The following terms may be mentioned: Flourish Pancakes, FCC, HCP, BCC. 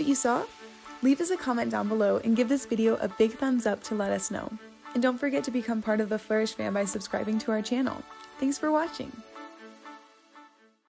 what you saw? Leave us a comment down below and give this video a big thumbs up to let us know. And don't forget to become part of the Flourish fan by subscribing to our channel. Thanks for watching!